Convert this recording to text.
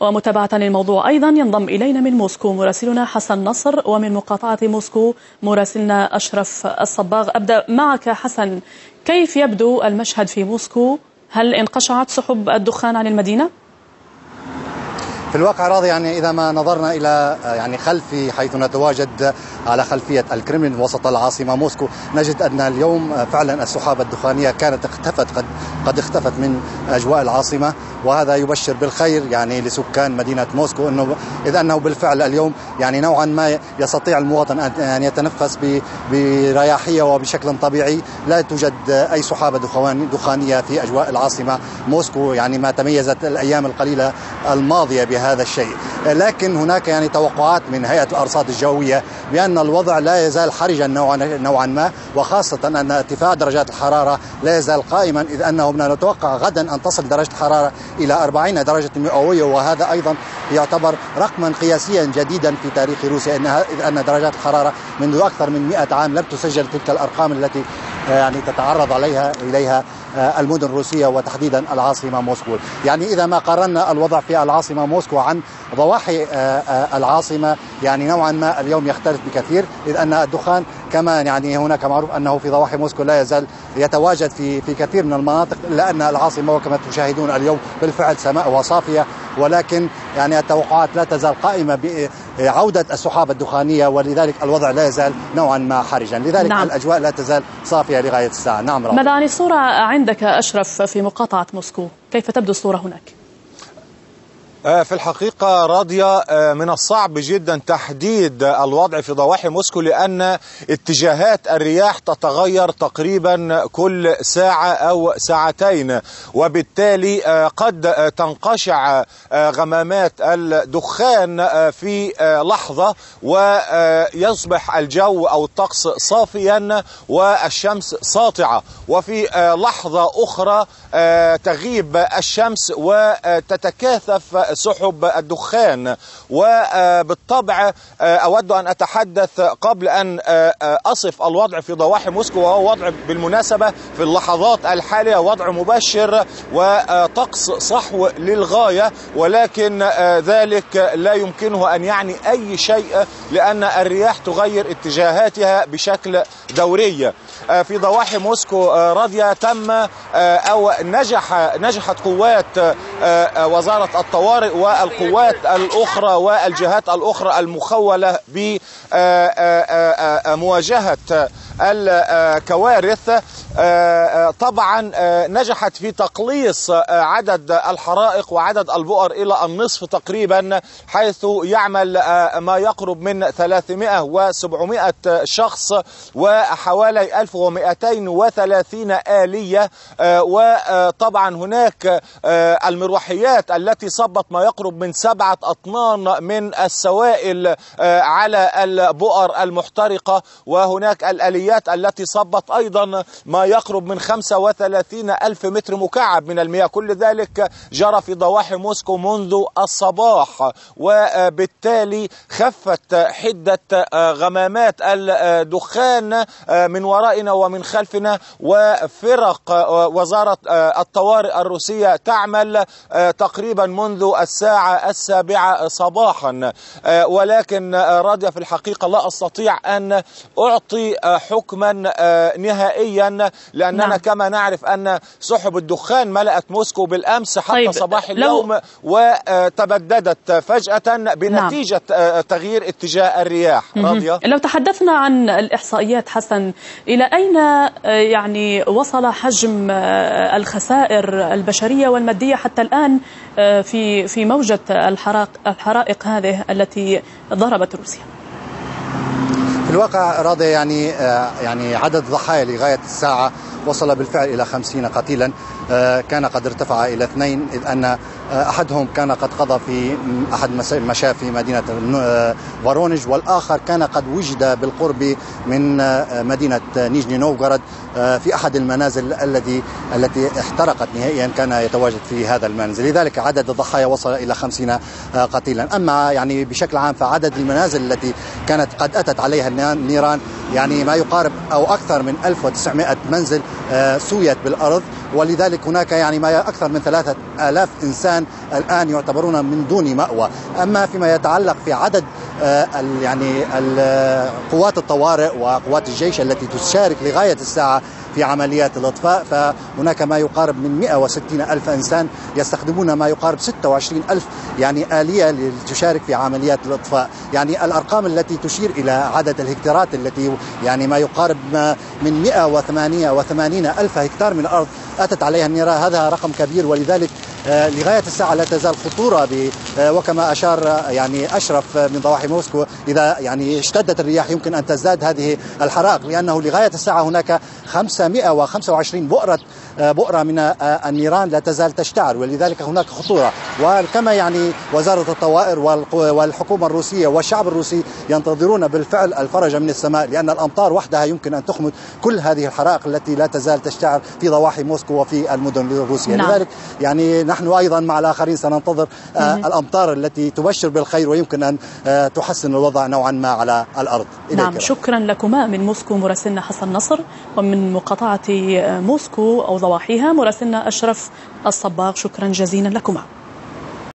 ومتابعة للموضوع أيضا ينضم إلينا من موسكو مراسلنا حسن نصر، ومن مقاطعة موسكو مراسلنا أشرف الصباغ. أبدأ معك حسن، كيف يبدو المشهد في موسكو؟ هل انقشعت سحب الدخان عن المدينة؟ في الواقع أراضي إذا ما نظرنا إلى خلفي حيث نتواجد على خلفية الكرملين وسط العاصمة موسكو، نجد أن اليوم فعلا السحابة الدخانية كانت قد اختفت من أجواء العاصمة، وهذا يبشر بالخير لسكان مدينة موسكو، إذ أنه بالفعل اليوم نوعا ما يستطيع المواطن أن يتنفس برياحية وبشكل طبيعي. لا توجد أي سحابة دخانية في أجواء العاصمة موسكو، ما تميزت الأيام القليلة الماضية بهذا الشيء. لكن هناك توقعات من هيئة الأرصاد الجوية بأن الوضع لا يزال حرجا نوعا ما، وخاصة أن ارتفاع درجات الحرارة لا يزال قائما، إذ أنه نتوقع غدا أن تصل درجة الحرارة إلى 40 درجة مئوية، وهذا أيضا يعتبر رقما قياسيا جديدا في تاريخ روسيا، إذ أن درجات الحرارة منذ أكثر من 100 عام لم تسجل تلك الأرقام التي تتعرض إليها المدن الروسية وتحديدا العاصمة موسكو. إذا ما قارنا الوضع في العاصمة موسكو عن ضواحي العاصمة نوعا ما اليوم يختلف بكثير، إذ أن الدخان كما هناك معروف أنه في ضواحي موسكو لا يزال يتواجد في كثير من المناطق، إلا أن العاصمة وكما تشاهدون اليوم بالفعل سماء وصافية، ولكن التوقعات لا تزال قائمة بعودة السحابة الدخانية، ولذلك الوضع لا يزال نوعا ما حرجا، لذلك نعم. الأجواء لا تزال صافية لغاية الساعة. نعم رأيك. ماذا عن الصورة عندك أشرف في مقاطعة موسكو؟ كيف تبدو الصورة هناك؟ في الحقيقة راضية، من الصعب جدا تحديد الوضع في ضواحي موسكو، لأن اتجاهات الرياح تتغير تقريبا كل ساعة أو ساعتين، وبالتالي قد تنقشع غمامات الدخان في لحظة ويصبح الجو أو الطقس صافيا والشمس ساطعة، وفي لحظة أخرى تغيب الشمس وتتكاثف سحب الدخان. وبالطبع أود أن أتحدث قبل أن أصف الوضع في ضواحي موسكو، وهو وضع بالمناسبة في اللحظات الحالية وضع مبشر وطقس صحو للغاية، ولكن ذلك لا يمكنه أن يعني أي شيء، لأن الرياح تغير اتجاهاتها بشكل دوري. في ضواحي موسكو راضية تم أو نجحت قوات وزارة الطوارئ والقوات الأخرى والجهات الأخرى المخولة بمواجهة الكوارث، طبعا نجحت في تقليص عدد الحرائق وعدد البؤر إلى النصف تقريبا، حيث يعمل ما يقرب من 300 و700 شخص وحوالي 1230 آلية. وطبعا هناك المروحيات التي صبت ما يقرب من 7 أطنان من السوائل على البؤر المحترقة، وهناك الآليات التي صبت أيضا ما يقرب من 35,000 متر مكعب من المياه. كل ذلك جرى في ضواحي موسكو منذ الصباح، وبالتالي خفت حدة غمامات الدخان من ورائنا ومن خلفنا، وفرق وزارة الطوارئ الروسية تعمل تقريبا منذ الساعة 7 صباحا. ولكن راضية في الحقيقة لا أستطيع أن أعطي حكما نهائيا، لأننا نعم. كما نعرف أن سحب الدخان ملأت موسكو بالأمس حتى صباح اليوم، وتبددت فجأة بنتيجة نعم. تغيير اتجاه الرياح. راضية، لو تحدثنا عن الإحصائيات حسن، إلى أين وصل حجم الخسائر البشرية والمادية حتى الآن في موجة الحرائق هذه التي ضربت روسيا؟ في الواقع راضي عدد الضحايا لغاية الساعة وصل بالفعل إلى 50 قتيلا، كان قد ارتفع إلى 2، إذ أن أحدهم كان قد قضى في أحد مشاه في مدينة وارونج، والآخر كان قد وجد بالقرب من مدينة نيجني نوفغراد في أحد المنازل التي احترقت نهائيا، كان يتواجد في هذا المنزل، لذلك عدد الضحايا وصل إلى 50 قتيلا. أما بشكل عام فعدد المنازل التي كانت قد أتت عليها النيران ما يقارب أو أكثر من 1900 منزل سويت بالأرض، ولذلك هناك ما أكثر من 3000 إنسان الآن يعتبرون من دون مأوى. أما فيما يتعلق في عدد يعني قوات الطوارئ وقوات الجيش التي تشارك لغاية الساعة في عمليات الإطفاء، فهناك ما يقارب من 160 ألف إنسان يستخدمون ما يقارب 26 ألف يعني آلية لتشارك في عمليات الإطفاء. يعني الأرقام التي تشير إلى عدد الهكتارات التي يعني ما يقارب من 188 ألف هكتار من الأرض أتت عليها النيران. هذا رقم كبير، ولذلك لغاية الساعة لا تزال خطورة. وكما أشار يعني أشرف من ضواحي موسكو، إذا يعني اشتدت الرياح يمكن أن تزداد هذه الحرائق، لأنه لغاية الساعة هناك 525 بؤرة من النيران لا تزال تشتعل، ولذلك هناك خطورة. وكما يعني وزارة الطوائر والحكومة الروسية والشعب الروسي ينتظرون بالفعل الفرج من السماء، لأن الأمطار وحدها يمكن أن تخمد كل هذه الحرائق التي لا تزال تشتعل في ضواحي موسكو وفي المدن الروسية. نعم. لذلك يعني نحن أيضا مع الآخرين سننتظر الأمطار التي تبشر بالخير ويمكن أن تحسن الوضع نوعا ما على الأرض. نعم، شكرا لكما. من موسكو مراسلنا حسن نصر، ومن مقاطعة موسكو أو ضواحيها مراسلنا أشرف الصباغ، شكرا جزيلا لكما.